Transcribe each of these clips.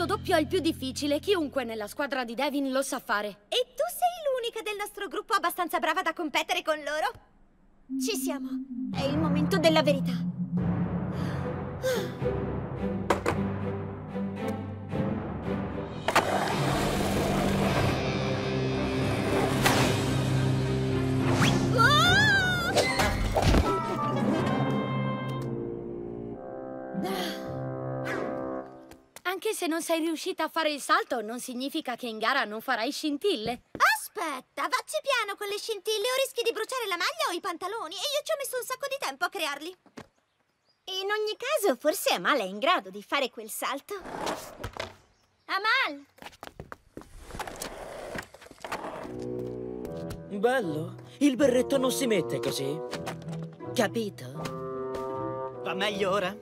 questo doppio è il più difficile, chiunque nella squadra di Devin lo sa fare. E tu sei l'unica del nostro gruppo abbastanza brava da competere con loro? Ci siamo, è il momento della verità. Anche se non sei riuscita a fare il salto, non significa che in gara non farai scintille. Aspetta, vacci piano con le scintille o rischi di bruciare la maglia o i pantaloni, e io ci ho messo un sacco di tempo a crearli. In ogni caso, forse Amal è in grado di fare quel salto. Amal! Bello, il berretto non si mette così. Capito? Va meglio ora?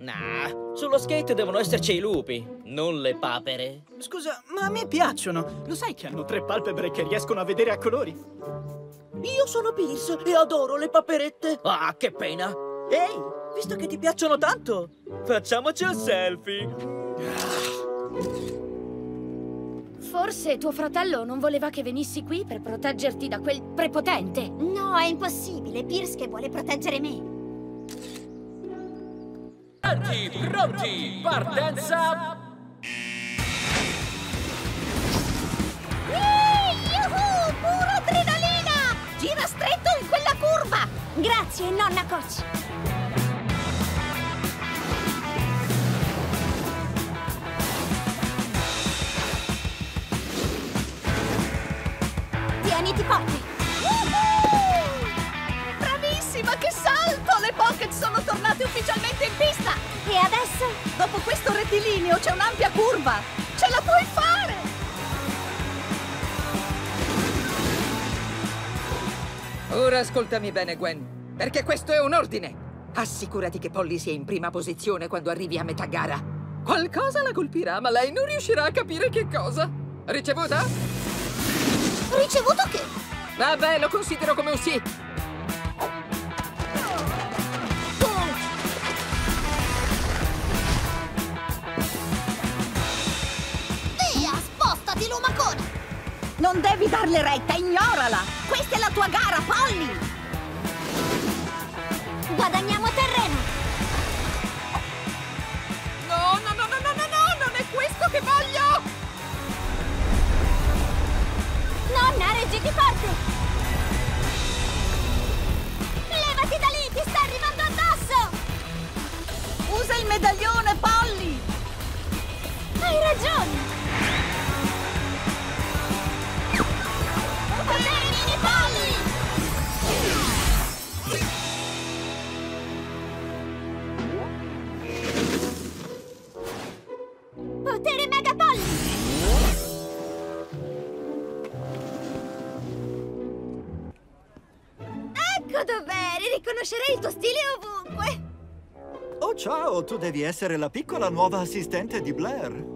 Nah, sullo skate devono esserci i lupi, non le papere. Scusa, ma a me piacciono. Lo sai che hanno tre palpebre che riescono a vedere a colori? Io sono Pierce e adoro le paperette. Ah, che pena. Ehi, visto che ti piacciono tanto, facciamoci un selfie. Forse tuo fratello non voleva che venissi qui per proteggerti da quel prepotente. No, è impossibile. Pierce che vuole proteggere me. Pronti, pronti, partenza! Yuhu, pura adrenalina! Gira stretto in quella curva! Grazie, nonna coach! Tieniti forte! Ma che salto! Le Pocket sono tornate ufficialmente in pista! E adesso? Dopo questo rettilineo c'è un'ampia curva! Ce la puoi fare! Ora ascoltami bene, Gwen, perché questo è un ordine! Assicurati che Polly sia in prima posizione quando arrivi a metà gara. Qualcosa la colpirà, ma lei non riuscirà a capire che cosa. Ricevuta? Ricevuto che? Vabbè, lo considero come un sì! Non devi darle retta, ignorala! Questa è la tua gara, Polly! Guadagniamo terreno! No, no, no, no, no, no, no! Non è questo che voglio! Nonna, reggiti forte! Levati da lì, ti sta arrivando addosso! Usa il medaglione, Polly! Hai ragione! Potere Mega Polly! Ecco dov'eri! Riconoscerei il tuo stile ovunque! Oh ciao, tu devi essere la piccola nuova assistente di Blair!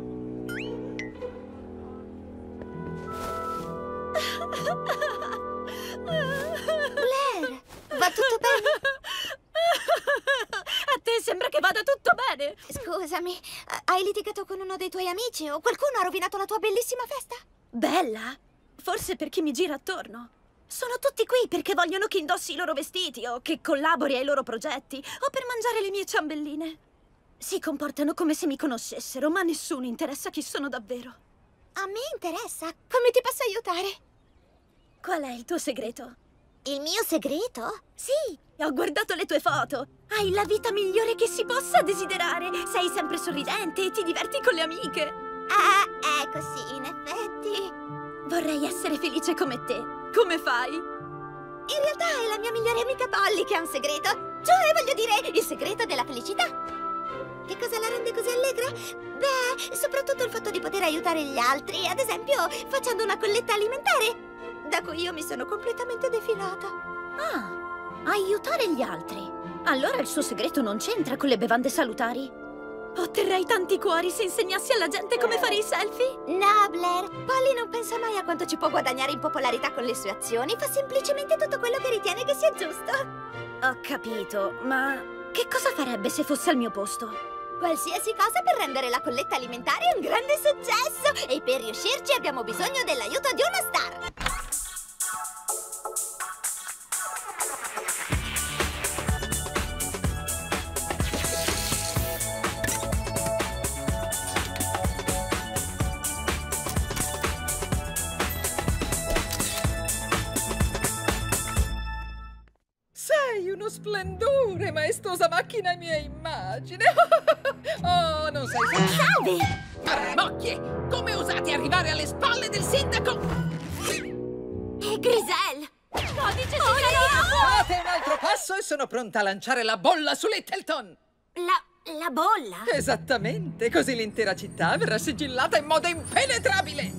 Va tutto bene? A te sembra che vada tutto bene? Scusami, hai litigato con uno dei tuoi amici o qualcuno ha rovinato la tua bellissima festa? Bella? Forse per chi mi gira attorno. Sono tutti qui perché vogliono che indossi i loro vestiti o che collabori ai loro progetti o per mangiare le mie ciambelline. Si comportano come se mi conoscessero, ma nessuno interessa chi sono davvero. A me interessa. Come ti posso aiutare? Qual è il tuo segreto? Il mio segreto? Sì, ho guardato le tue foto. Hai la vita migliore che si possa desiderare. Sei sempre sorridente e ti diverti con le amiche. Ah, ecco sì, in effetti. Vorrei essere felice come te. Come fai? In realtà è la mia migliore amica Polly che ha un segreto. Cioè, voglio dire, il segreto della felicità. Che cosa la rende così allegra? Beh, soprattutto il fatto di poter aiutare gli altri. Ad esempio, facendo una colletta alimentare. Da cui io mi sono completamente defilata. Ah, aiutare gli altri. Allora il suo segreto non c'entra con le bevande salutari? Otterrei tanti cuori se insegnassi alla gente come fare i selfie? No, Blair. Polly non pensa mai a quanto ci può guadagnare in popolarità con le sue azioni. Fa semplicemente tutto quello che ritiene che sia giusto. Ho capito, ma che cosa farebbe se fosse al mio posto? Qualsiasi cosa per rendere la colletta alimentare un grande successo. E per riuscirci abbiamo bisogno dell'aiuto di una star. Splendore, maestosa macchina mia immagine. Oh, non sai... Salve! Marmocchie! Come osate arrivare alle spalle del sindaco? E Griselle! Codice segreto! Fate un altro passo e sono pronta a lanciare la bolla su Littleton! La bolla? Esattamente, così l'intera città verrà sigillata in modo impenetrabile!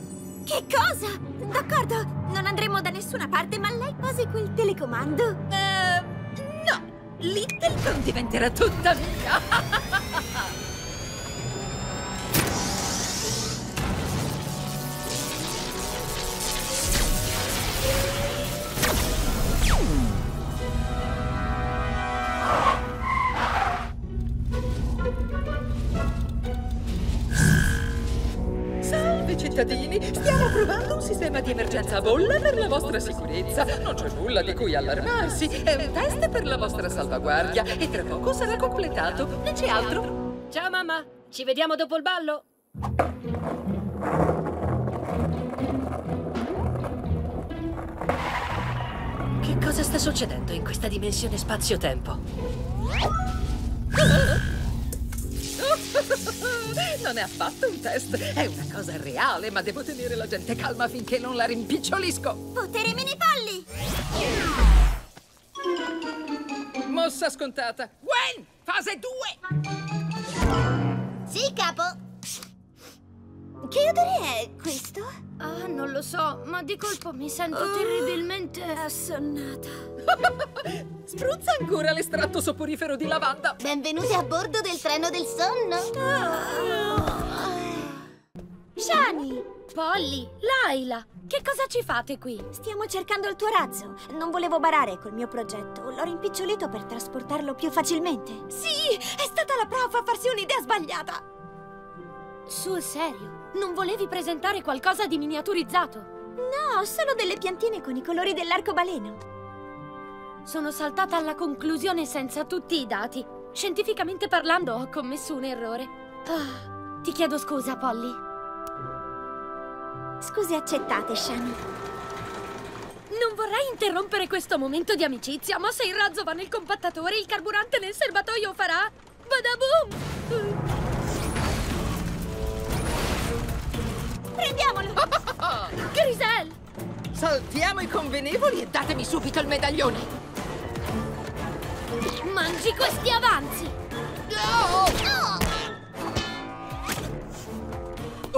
Che cosa? D'accordo, non andremo da nessuna parte, ma lei posi quel telecomando. Littleton diventerà tutta mia! Salve cittadini, stiamo provando un sistema di emergenza a bolla per la vostra sicurezza. Non c'è nulla di cui allarmarsi, è un test per la vostra salvaguardia e tra poco sarà completato, non c'è altro. Ciao mamma, ci vediamo dopo il ballo. Che cosa sta succedendo in questa dimensione spazio-tempo? Non è affatto un test, è una cosa reale, ma devo tenere la gente calma finché non la rimpicciolisco. Potere mini polli! Mossa scontata. Gwen, fase 2! Sì, capo. Che odore è questo? Ah, non lo so, ma di colpo mi sento terribilmente assonnata. Spruzza ancora l'estratto soporifero di lavanda. Benvenuti a bordo del treno del sonno. Shani, Polly, Laila, che cosa ci fate qui? Stiamo cercando il tuo razzo. Non volevo barare col mio progetto. L'ho rimpicciolito per trasportarlo più facilmente. Sì, è stata la prof a farsi un'idea sbagliata. Sul serio? Non volevi presentare qualcosa di miniaturizzato? No, sono delle piantine con i colori dell'arcobaleno. Sono saltata alla conclusione senza tutti i dati. Scientificamente parlando ho commesso un errore. Ti chiedo scusa, Polly. Scuse accettate, Shani. Non vorrei interrompere questo momento di amicizia, ma se il razzo va nel compattatore, il carburante nel serbatoio farà... Badaboom! Prendiamolo! Griselle! Saltiamo i convenevoli e datemi subito il medaglione! Mangi questi avanzi! No!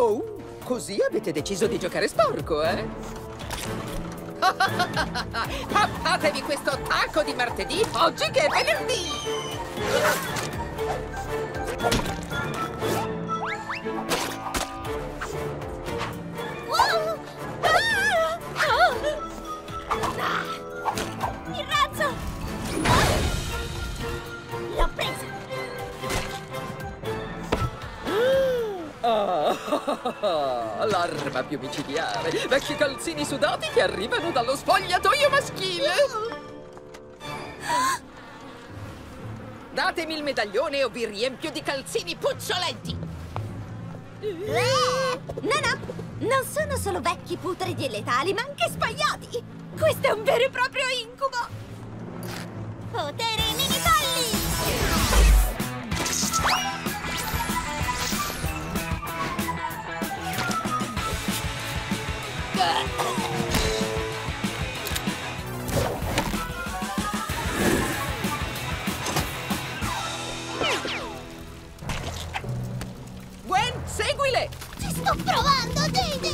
Oh, così avete deciso di giocare sporco, eh? Pappatevi questo tacco di martedì, oggi che è venerdì! Il razzo! L'ho presa! L'arma più micidiale! Vecchi calzini sudati che arrivano dallo spogliatoio maschile! Datemi il medaglione o vi riempio di calzini puzzolenti! No! Non sono solo vecchi, putridi e letali, ma anche sbagliati! Questo è un vero e proprio incubo! Potere mini polli! Gwen, seguile! Ci sto provando, Devin!